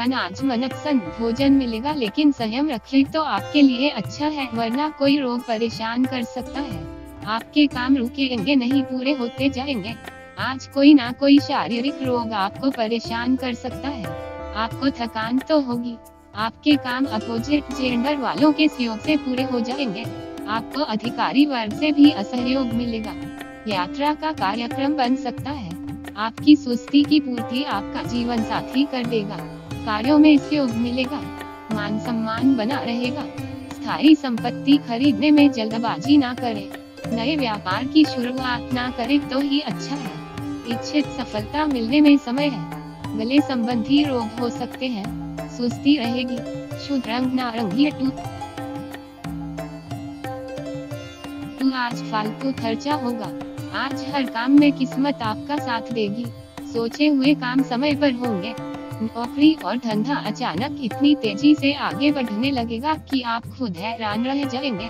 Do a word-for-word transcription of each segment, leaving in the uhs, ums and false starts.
अनाज मनपसंद भोजन मिलेगा, लेकिन संयम रखें तो आपके लिए अच्छा है, वरना कोई रोग परेशान कर सकता है। आपके काम रुकेंगे नहीं, पूरे होते जाएंगे। आज कोई ना कोई शारीरिक रोग आपको परेशान कर सकता है, आपको थकान तो होगी। आपके काम अपोजिट जेंडर वालों के सहयोग से पूरे हो जाएंगे। आपको अधिकारी वर्ग से भी असहयोग मिलेगा। यात्रा का कार्यक्रम बन सकता है। आपकी सुस्ती की पूर्ति आपका जीवन साथी कर देगा। कार्यों में सहयोग मिलेगा। मान सम्मान बना रहेगा। स्थायी संपत्ति खरीदने में जल्दबाजी ना करें। नए व्यापार की शुरुआत ना करें तो ही अच्छा है। इच्छित सफलता मिलने में समय है। गले संबंधी रोग हो सकते हैं। सुस्ती रहेगी। शुद्ध रंग नारंगी टूट। आज फालतू खर्चा होगा। आज हर काम में किस्मत आपका साथ देगी। सोचे हुए काम समय पर होंगे। नौकरी और धंधा अचानक इतनी तेजी से आगे बढ़ने लगेगा कि आप खुद हैरान रह जाएंगे।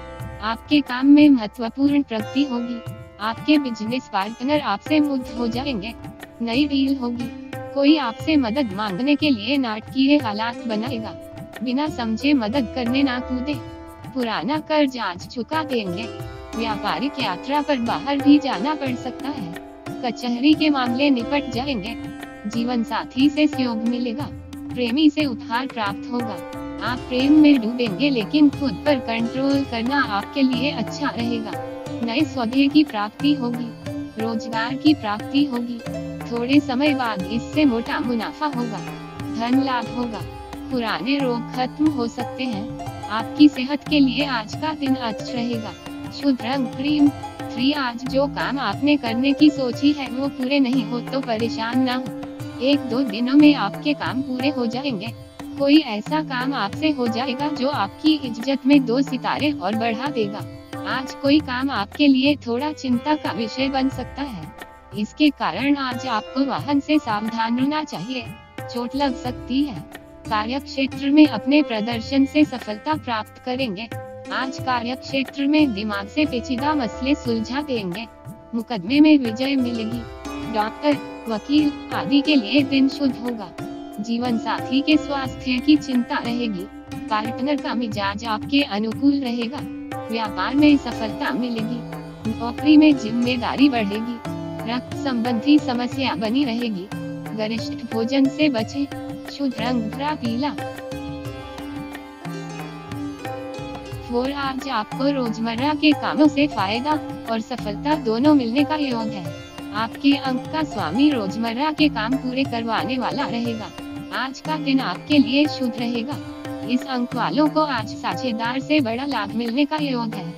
आपके काम में महत्वपूर्ण प्रगति होगी। आपके बिजनेस पार्टनर आपसे मुक्त हो जाएंगे। नई डील होगी। कोई आपसे मदद मांगने के लिए नाटकीय हालात बनाएगा। बिना समझे मदद करने ना कूदे। पुराना कर्ज आज चुका देंगे। व्यापारिक यात्रा पर बाहर भी जाना पड़ सकता है। कचहरी के मामले निपट जाएंगे। जीवन साथी से सहयोग मिलेगा। प्रेमी से उपहार प्राप्त होगा। आप प्रेम में डूबेंगे, लेकिन खुद पर कंट्रोल करना आपके लिए अच्छा रहेगा। नए सौदे की प्राप्ति होगी। रोजगार की प्राप्ति होगी। थोड़े समय बाद इससे मोटा मुनाफा होगा। धन लाभ होगा। पुराने रोग खत्म हो सकते हैं। आपकी सेहत के लिए आज का दिन अच्छा रहेगा। शुद्ध रंग क्रीम। थ्री आज जो काम आपने करने की सोची है वो पूरे नहीं हो तो परेशान ना हो। एक दो दिनों में आपके काम पूरे हो जाएंगे। कोई ऐसा काम आपसे हो जाएगा जो आपकी इज्जत में दो सितारे और बढ़ा देगा। आज कोई काम आपके लिए थोड़ा चिंता का विषय बन सकता है। इसके कारण आज आपको वाहन से सावधान रहना चाहिए। चोट लग सकती है। कार्य क्षेत्र में अपने प्रदर्शन से सफलता प्राप्त करेंगे। आज कार्य क्षेत्र में दिमाग से पेचीदा मसले सुलझा देंगे। मुकदमे में विजय मिलेगी। डॉक्टर, वकील आदि के लिए दिन शुद्ध होगा। जीवन साथी के स्वास्थ्य की चिंता रहेगी। पार्टनर का मिजाज आपके अनुकूल रहेगा। व्यापार में सफलता मिलेगी। नौकरी में जिम्मेदारी बढ़ेगी। रक्त संबंधी समस्या बनी रहेगी। गरिष्ठ भोजन से बचे। शुद्ध रंग हरा पीला। और आज आपको रोजमर्रा के कामों से फायदा और सफलता दोनों मिलने का योग है। आपके अंक का स्वामी रोजमर्रा के काम पूरे करवाने वाला रहेगा। आज का दिन आपके लिए शुभ रहेगा। इस अंक वालों को आज साझेदार से बड़ा लाभ मिलने का योग है।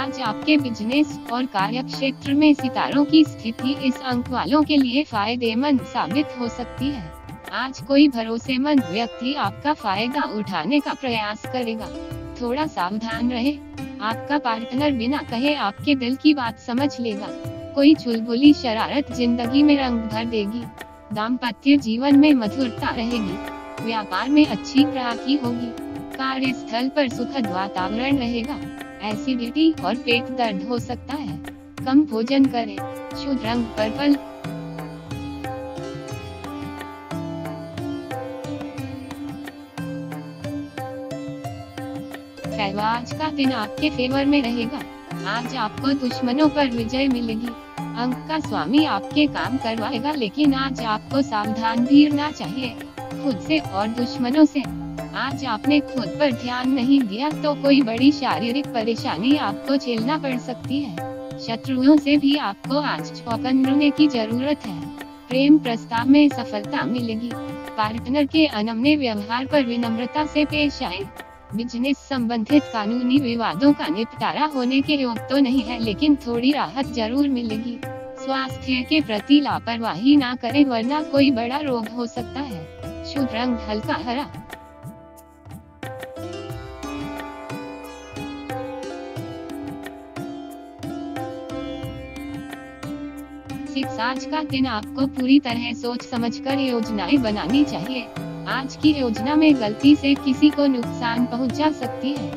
आज आपके बिजनेस और कार्य क्षेत्र में सितारों की स्थिति इस अंक वालों के लिए फायदेमंद साबित हो सकती है। आज कोई भरोसेमंद व्यक्ति आपका फायदा उठाने का प्रयास करेगा। थोड़ा सावधान रहे। आपका पार्टनर बिना कहे आपके दिल की बात समझ लेगा। कोई चुलबुली शरारत जिंदगी में रंग भर देगी। दाम्पत्य जीवन में मधुरता रहेगी। व्यापार में अच्छी प्राप्ति होगी। कार्यस्थल पर सुखद वातावरण रहेगा। एसिडिटी और पेट दर्द हो सकता है। कम भोजन करें। शुद्ध रंग पर्पल। आज का दिन आपके फेवर में रहेगा। आज आपको दुश्मनों पर विजय मिलेगी। अंक का स्वामी आपके काम करवाएगा, लेकिन आज आपको सावधान भी रहना चाहिए खुद से और दुश्मनों से। आज आपने खुद पर ध्यान नहीं दिया तो कोई बड़ी शारीरिक परेशानी आपको झेलना पड़ सकती है। शत्रुओं से भी आपको आज चौकन्ने रहने की जरूरत है। प्रेम प्रस्ताव में सफलता मिलेगी। पार्टनर के अनमने व्यवहार पर विनम्रता से पेश आए। बिजनेस संबंधित कानूनी विवादों का निपटारा होने के योग तो नहीं है, लेकिन थोड़ी राहत जरूर मिलेगी। स्वास्थ्य के प्रति लापरवाही ना करें, वरना कोई बड़ा रोग हो सकता है। शुभ रंग हल्का हरा। आज का दिन आपको पूरी तरह सोच समझकर योजनाएं बनानी चाहिए। आज की योजना में गलती से किसी को नुकसान पहुंचा सकती है।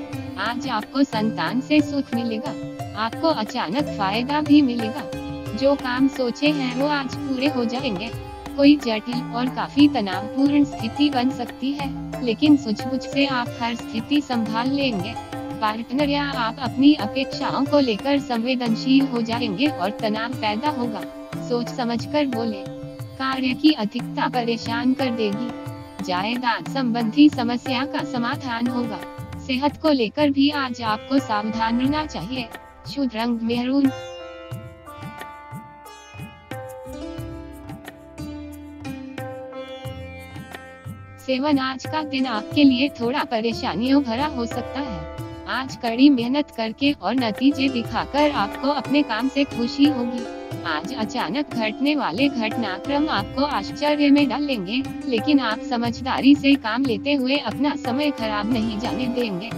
आज आपको संतान से सुख मिलेगा। आपको अचानक फायदा भी मिलेगा। जो काम सोचे हैं वो आज पूरे हो जाएंगे। कोई जटिल और काफी तनावपूर्ण स्थिति बन सकती है, लेकिन सूझबूझ से आप हर स्थिति संभाल लेंगे। पार्टनर या आप अपनी अपेक्षाओं को लेकर संवेदनशील हो जाएंगे और तनाव पैदा होगा। सोच समझकर बोले। कार्य की अधिकता परेशान कर देगी। जायदाद संबंधी समस्या का समाधान होगा। सेहत को लेकर भी आज आपको सावधान रहना चाहिए। शुद्ध रंग मेहरून। सेवन। आज का दिन आपके लिए थोड़ा परेशानियों भरा हो सकता है। आज कड़ी मेहनत करके और नतीजे दिखाकर आपको अपने काम से खुशी होगी। आज अचानक घटने वाले घटनाक्रम आपको आश्चर्य में डालेंगे, लेकिन आप समझदारी से काम लेते हुए अपना समय खराब नहीं जाने देंगे।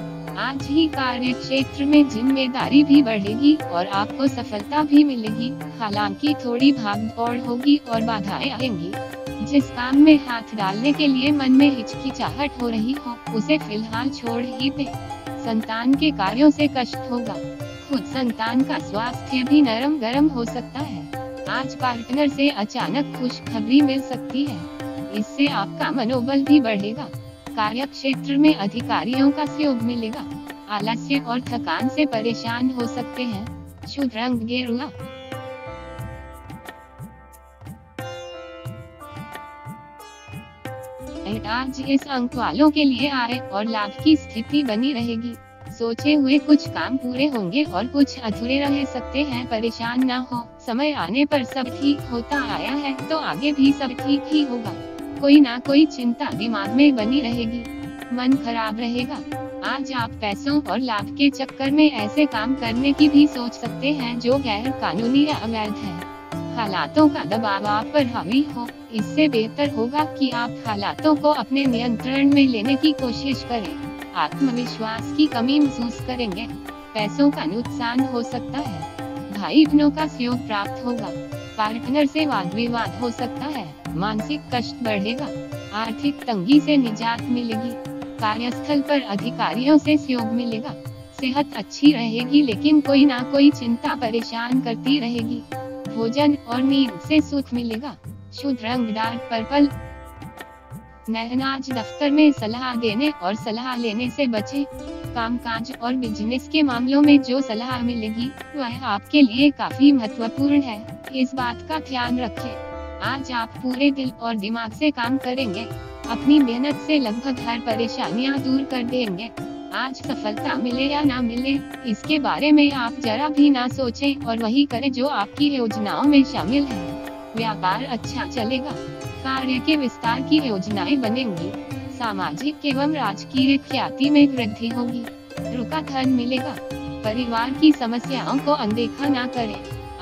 आज ही कार्य क्षेत्र में जिम्मेदारी भी बढ़ेगी और आपको सफलता भी मिलेगी, हालांकि थोड़ी भागदौड़ होगी और बाधाएं आएंगी। जिस काम में हाथ डालने के लिए मन में हिचकिचाहट हो रही हो, उसे फिलहाल छोड़ ही दे। संतान के कार्यों से कष्ट होगा। खुद संतान का स्वास्थ्य भी नरम गरम हो सकता है। आज पार्टनर से अचानक खुशखबरी मिल सकती है, इससे आपका मनोबल भी बढ़ेगा। कार्य क्षेत्र में अधिकारियों का सहयोग मिलेगा। आलस्य और थकान से परेशान हो सकते हैं। शुभ रंग गेरुआ। आज इस अंक वालों के लिए आय और लाभ की स्थिति बनी रहेगी। सोचे हुए कुछ काम पूरे होंगे और कुछ अधूरे रह सकते हैं। परेशान ना हो, समय आने पर सब ठीक होता आया है तो आगे भी सब ठीक ही होगा। कोई ना कोई चिंता दिमाग में बनी रहेगी, मन खराब रहेगा। आज आप पैसों और लाभ के चक्कर में ऐसे काम करने की भी सोच सकते हैं जो गैर कानूनी या अवैध है। हालातों का दबाव आप पर हावी हो, इससे बेहतर होगा कि आप हालातों को अपने नियंत्रण में लेने की कोशिश करें। आत्मविश्वास की कमी महसूस करेंगे। पैसों का नुकसान हो सकता है। भाई बहनों का सहयोग प्राप्त होगा। पार्टनर से वाद विवाद हो सकता है। मानसिक कष्ट बढ़ेगा। आर्थिक तंगी से निजात मिलेगी। कार्यस्थल पर अधिकारियों से सहयोग मिलेगा। सेहत अच्छी रहेगी, लेकिन कोई ना कोई चिंता परेशान करती रहेगी। भोजन और नींद से सुख मिलेगा। शुद्ध रंग डार्क पर्पल। आज दफ्तर में सलाह देने और सलाह लेने से बचे। कामकाज और बिजनेस के मामलों में जो सलाह मिलेगी वह आपके लिए काफी महत्वपूर्ण है, इस बात का ध्यान रखें। आज आप पूरे दिल और दिमाग से काम करेंगे। अपनी मेहनत से लगभग हर परेशानियां दूर कर देंगे। आज सफलता मिले या ना मिले, इसके बारे में आप जरा भी ना सोचें और वही करें जो आपकी योजनाओं में शामिल है। व्यापार अच्छा चलेगा। कार्य के विस्तार की योजनाएं बनेंगी। सामाजिक एवं राजकीय ख्याति में वृद्धि होगी। रुका धन मिलेगा। परिवार की समस्याओं को अनदेखा ना करें।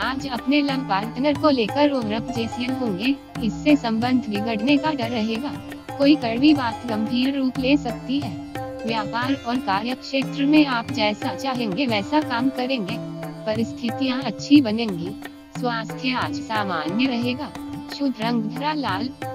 आज अपने लव पार्टनर को लेकर उग्रप जैसे होंगे, इससे संबंध बिगड़ने का डर रहेगा। कोई कड़वी बात गंभीर रूप ले सकती है। व्यापार और कार्य क्षेत्र में आप जैसा चाहेंगे वैसा काम करेंगे। परिस्थितियां अच्छी बनेंगी। स्वास्थ्य आज सामान्य रहेगा। शुद्ध रंग हरा लाल।